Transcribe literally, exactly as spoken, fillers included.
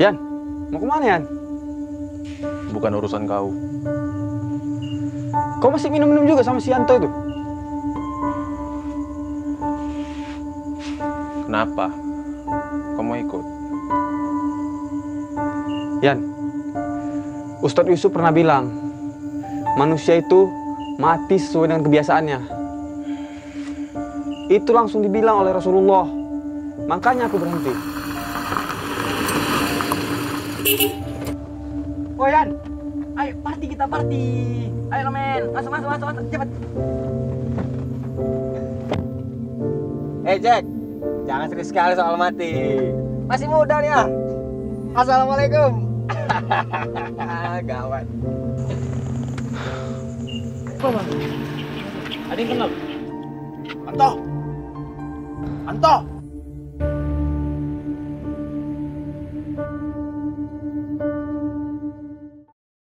Yan, mau kemana Yan? Bukan urusan kau. Kau masih minum-minum juga sama si Anto itu? Kenapa? Kau mau ikut? Yan, Ustadz Yusuf pernah bilang, manusia itu mati sesuai dengan kebiasaannya. Itu langsung dibilang oleh Rasulullah. Makanya aku berhenti. Oh Yan, ayo party kita party. Ayo men, masuk masuk masuk, masuk. Cepat. Eh hey, Jack, jangan serius sekali soal mati. Masih muda nih ya. Assalamualaikum. Gawat. Apa bang? Ada yang kenal? Anto, Anto.